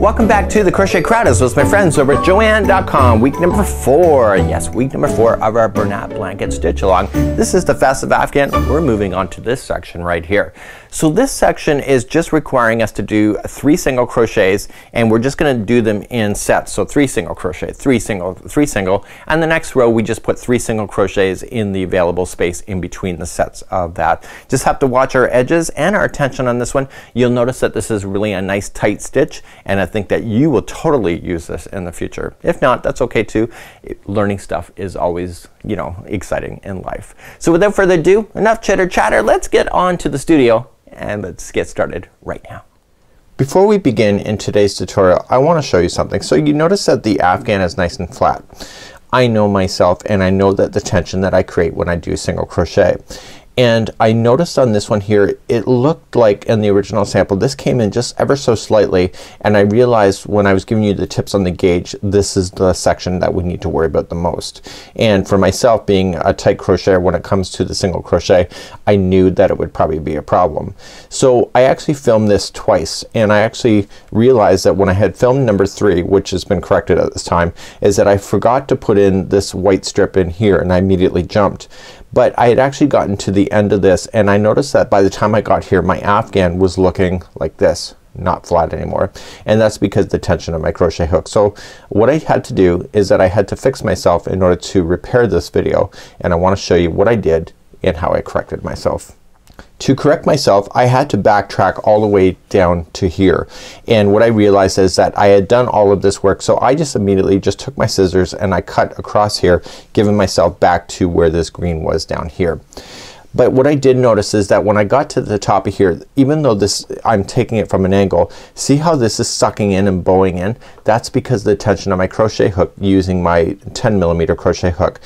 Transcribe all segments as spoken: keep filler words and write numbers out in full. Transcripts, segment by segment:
Welcome back to The Crochet Crowd with my friends over at JoAnn dot com. Week number four. Yes, week number four of our Bernat Blanket Stitch Along. This is the festive afghan. We're moving on to this section right here. So this section is just requiring us to do three single crochets, and we're just gonna do them in sets. So three single crochet, three single, three single, and the next row we just put three single crochets in the available space in between the sets of that. Just have to watch our edges and our tension on this one. You'll notice that this is really a nice tight stitch, and I think that you will totally use this in the future. If not, that's okay too. It, learning stuff is always, you know, exciting in life. So without further ado, enough chitter chatter, let's get on to the studio and let's get started right now. Before we begin in today's tutorial, I want to show you something. So you notice that the afghan is nice and flat. I know myself and I know that the tension that I create when I do single crochet. And I noticed on this one here, it looked like in the original sample, this came in just ever so slightly, and I realized when I was giving you the tips on the gauge, this is the section that we need to worry about the most. And for myself, being a tight crocheter when it comes to the single crochet, I knew that it would probably be a problem. So I actually filmed this twice, and I actually realized that when I had filmed number three, which has been corrected at this time, is that I forgot to put in this white strip in here, and I immediately jumped. But I had actually gotten to the end of this, and I noticed that by the time I got here, my afghan was looking like this, not flat anymore. And that's because the tension of my crochet hook. So what I had to do is that I had to fix myself in order to repair this video, and I want to show you what I did and how I corrected myself. To correct myself, I had to backtrack all the way down to here, and what I realized is that I had done all of this work, so I just immediately just took my scissors and I cut across here, giving myself back to where this green was down here. But what I did notice is that when I got to the top of here, even though this I'm taking it from an angle, see how this is sucking in and bowing in? That's because of the tension on my crochet hook using my ten millimeter crochet hook.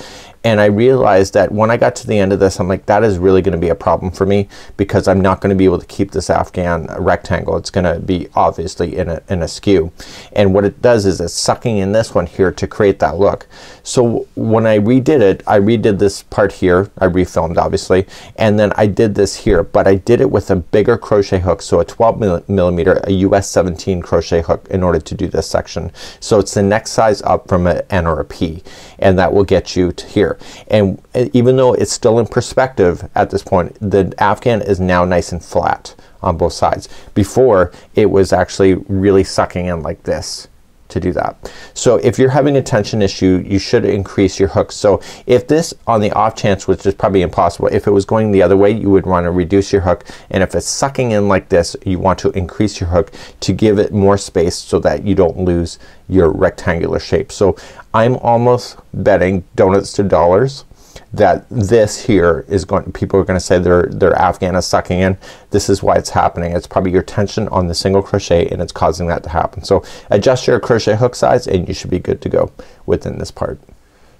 And I realized that when I got to the end of this, I'm like, that is really gonna be a problem for me, because I'm not gonna be able to keep this afghan rectangle. It's gonna be obviously in a, in a skew. And what it does is it's sucking in this one here to create that look. So when I redid it, I redid this part here, I refilmed obviously, and then I did this here, but I did it with a bigger crochet hook, so a twelve millimeter, a U S seventeen crochet hook in order to do this section. So it's the next size up from an N or a P, and that will get you to here. And even though it's still in perspective at this point, the afghan is now nice and flat on both sides. Before, it was actually really sucking in like this to do that. So if you're having a tension issue, you should increase your hooks. So if this, on the off chance, which is probably impossible, if it was going the other way, you would want to reduce your hook, and if it's sucking in like this, you want to increase your hook to give it more space so that you don't lose your rectangular shape. So I'm almost betting donuts to dollars that this here is going, people are gonna say their, their afghan is sucking in. This is why it's happening. It's probably your tension on the single crochet, and it's causing that to happen. So adjust your crochet hook size and you should be good to go within this part.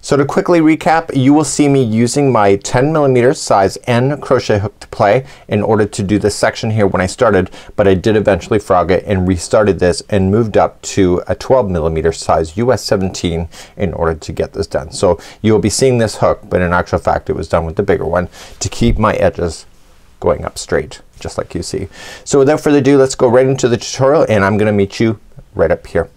So to quickly recap, you will see me using my ten millimeter size N crochet hook to play in order to do this section here when I started, but I did eventually frog it and restarted this and moved up to a twelve millimeter size U S seventeen in order to get this done. So you'll be seeing this hook, but in actual fact it was done with the bigger one to keep my edges going up straight, just like you see. So without further ado, let's go right into the tutorial, and I'm gonna meet you right up here.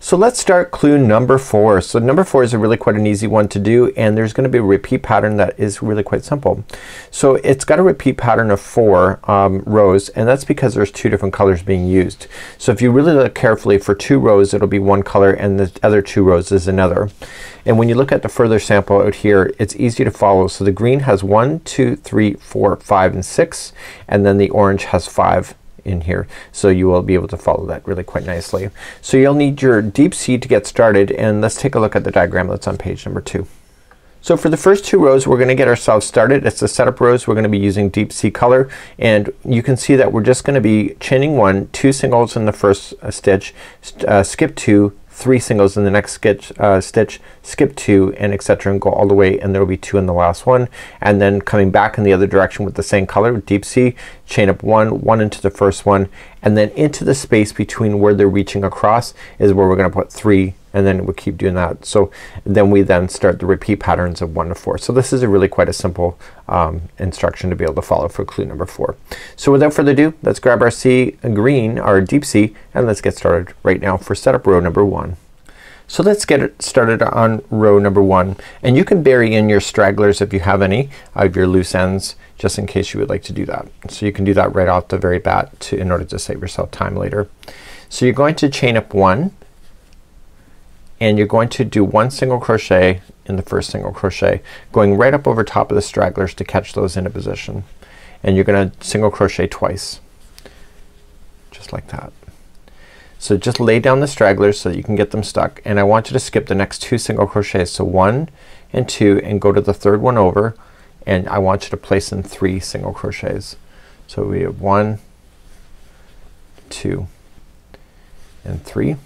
So let's start clue number four. So number four is a really quite an easy one to do, and there's gonna be a repeat pattern that is really quite simple. So it's got a repeat pattern of four um, rows, and that's because there's two different colors being used. So if you really look carefully, for two rows it'll be one color and the other two rows is another. And when you look at the further sample out here, it's easy to follow. So the green has one, two, three, four, five, and six, and then the orange has five in here. So you will be able to follow that really quite nicely. So you'll need your deep C to get started, and let's take a look at the diagram that's on page number two. So for the first two rows we're gonna get ourselves started. It's the setup rows. We're gonna be using deep sea color, and you can see that we're just gonna be chaining one, two singles in the first uh, stitch, st uh, skip two, three singles in the next sketch, uh, stitch, skip two, and et cetera, and go all the way, and there will be two in the last one, and then coming back in the other direction with the same color, with deep sea, chain up one, one into the first one, and then into the space between where they're reaching across is where we're gonna put three, and then we'll keep doing that. So then we then start the repeat patterns of one to four. So this is a really quite a simple um, instruction to be able to follow for clue number four. So without further ado, let's grab our sea green, our deep sea, and let's get started right now for setup row number one. So let's get it started on row number one, and you can bury in your stragglers if you have any of your loose ends, just in case you would like to do that. So you can do that right off the very bat to, in order to save yourself time later. So you're going to chain up one, and you're going to do one single crochet in the first single crochet, going right up over top of the stragglers to catch those into position, and you're gonna single crochet twice, just like that. So just lay down the stragglers so that you can get them stuck, and I want you to skip the next two single crochets. So one and two, and go to the third one over, and I want you to place in three single crochets. So we have one, two, and three.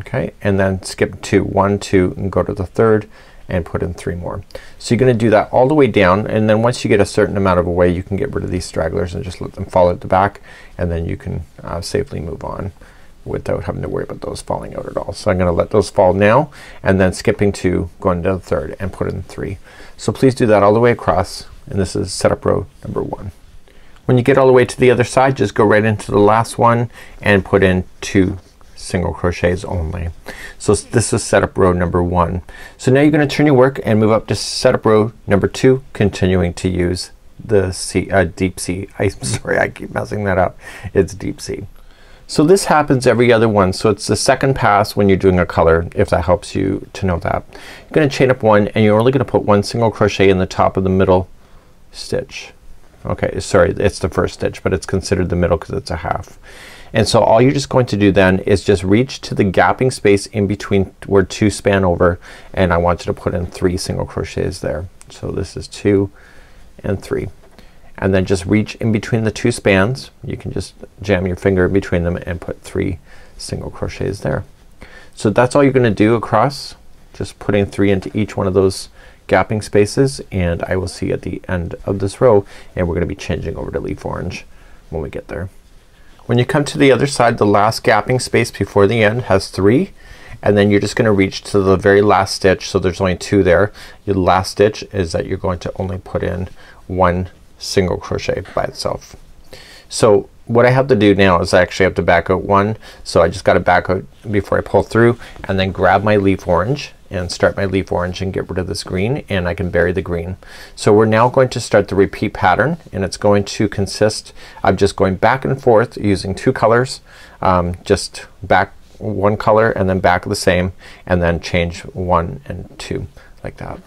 Okay, and then skip two, one, two, and go to the third and put in three more. So you're gonna do that all the way down, and then once you get a certain amount of away, you can get rid of these stragglers and just let them fall out the back, and then you can uh, safely move on without having to worry about those falling out at all. So I'm gonna let those fall now, and then skipping two, going to the third and put in three. So please do that all the way across, and this is setup row number one. When you get all the way to the other side, just go right into the last one and put in two single crochets only. So this is setup row number one. So now you're gonna turn your work and move up to setup row number two, continuing to use the sea, uh, deep sea. I'm sorry, I keep messing that up. It's deep sea. So this happens every other one. So it's the second pass when you're doing a color, if that helps you to know that. You're gonna chain up one, and you're only gonna put one single crochet in the top of the middle stitch. Okay, sorry, it's the first stitch, but it's considered the middle because it's a half. And so all you're just going to do then is just reach to the gapping space in between where two span over, and I want you to put in three single crochets there. So this is two and three, and then just reach in between the two spans. You can just jam your finger in between them and put three single crochets there. So that's all you're gonna do across, just putting three into each one of those gapping spaces, and I will see you at the end of this row, and we're gonna be changing over to leaf orange when we get there. When you come to the other side, the last gapping space before the end has three, and then you're just gonna reach to the very last stitch. So there's only two there. Your last stitch is that you're going to only put in one single crochet by itself. So what I have to do now is I actually have to back out one. So I just gotta back out before I pull through, and then grab my leaf orange and start my leaf orange and get rid of this green, and I can bury the green. So we're now going to start the repeat pattern, and it's going to consist of just going back and forth using two colors, um, just back one color and then back the same, and then change one and two like that.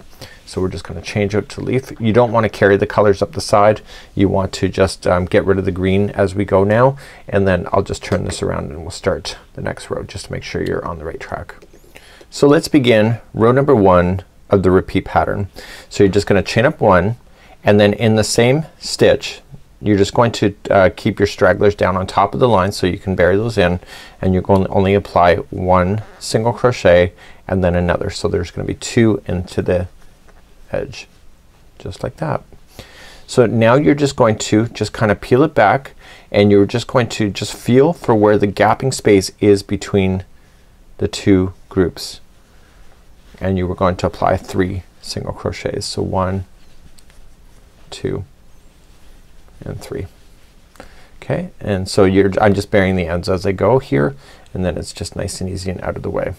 So we're just gonna change out to leaf. You don't wanna carry the colors up the side. You want to just um, get rid of the green as we go now, and then I'll just turn this around and we'll start the next row just to make sure you're on the right track. So let's begin row number one of the repeat pattern. So you're just gonna chain up one, and then in the same stitch you're just going to uh, keep your stragglers down on top of the line so you can bury those in, and you're going to only apply one single crochet and then another. So there's gonna be two into the edge just like that. So now you're just going to just kind of peel it back, and you're just going to just feel for where the gapping space is between the two groups, and you were going to apply three single crochets. So one, two, and three. Okay, and so you're I'm just burying the ends as I go here, and then it's just nice and easy and out of the way.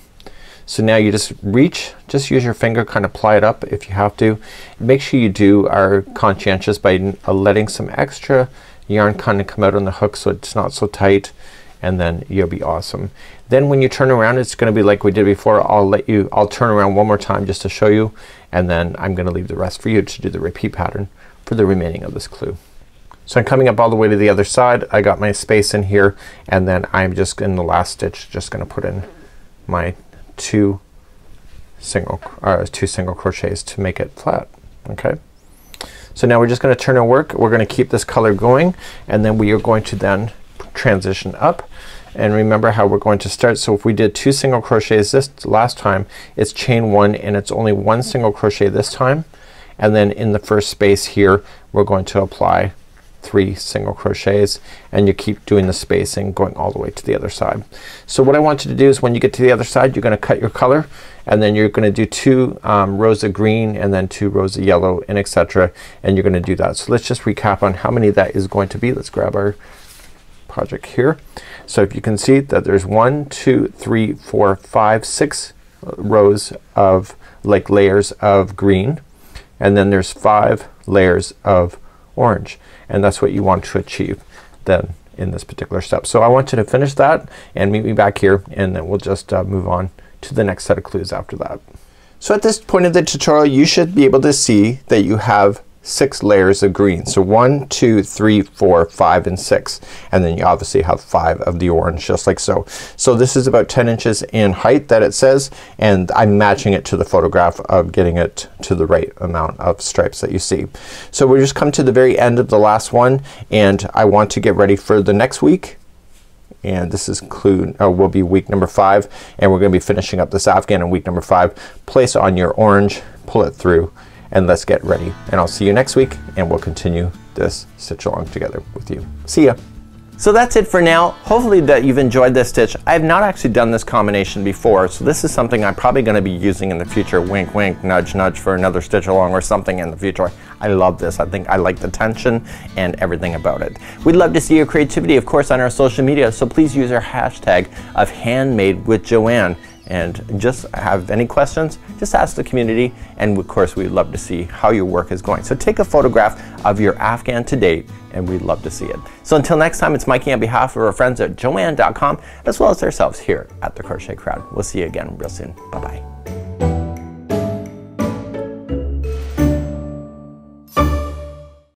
So now you just reach, just use your finger, kind of ply it up if you have to. Make sure you do are conscientious by uh, letting some extra yarn kind of come out on the hook so it's not so tight, and then you'll be awesome. Then when you turn around, it's gonna be like we did before. I'll let you, I'll turn around one more time just to show you, and then I'm gonna leave the rest for you to do the repeat pattern for the remaining of this clue. So I'm coming up all the way to the other side. I got my space in here, and then I'm just in the last stitch just gonna put in my two single uh, two single crochets to make it flat. Okay, so now we're just gonna turn our work. We're gonna keep this color going, and then we are going to then transition up, and remember how we're going to start. So if we did two single crochets this last time, it's chain one, and it's only one single crochet this time, and then in the first space here we're going to apply three single crochets, and you keep doing the spacing going all the way to the other side. So what I want you to do is when you get to the other side you're gonna cut your color, and then you're gonna do two um, rows of green and then two rows of yellow and et cetera. And you're gonna do that. So let's just recap on how many that is going to be. Let's grab our project here. So if you can see that there's one, two, three, four, five, six rows of like layers of green, and then there's five layers of orange, and that's what you want to achieve then in this particular step. So I want you to finish that and meet me back here, and then we'll just uh, move on to the next set of clues after that. So at this point of the tutorial you should be able to see that you have six layers of green. So one, two, three, four, five, and six, and then you obviously have five of the orange just like so. So this is about ten inches in height that it says, and I'm matching it to the photograph of getting it to the right amount of stripes that you see. So we'll just come to the very end of the last one, and I want to get ready for the next week, and this is clue uh, will be week number five, and we're gonna be finishing up this afghan in week number five. Place on your orange, pull it through, and let's get ready. And I'll see you next week, and we'll continue this stitch along together with you. See ya. So that's it for now. Hopefully that you've enjoyed this stitch. I've not actually done this combination before, so this is something I'm probably gonna be using in the future. Wink, wink, nudge, nudge for another stitch along or something in the future. I love this. I think I like the tension and everything about it. We'd love to see your creativity, of course, on our social media, so please use our hashtag of HandmadeWithJoanne. And just have any questions, just ask the community, and of course we'd love to see how your work is going. So take a photograph of your afghan to date, and we'd love to see it. So until next time, it's Mikey on behalf of our friends at JoAnn dot com as well as ourselves here at The Crochet Crowd. We'll see you again real soon. Bye bye.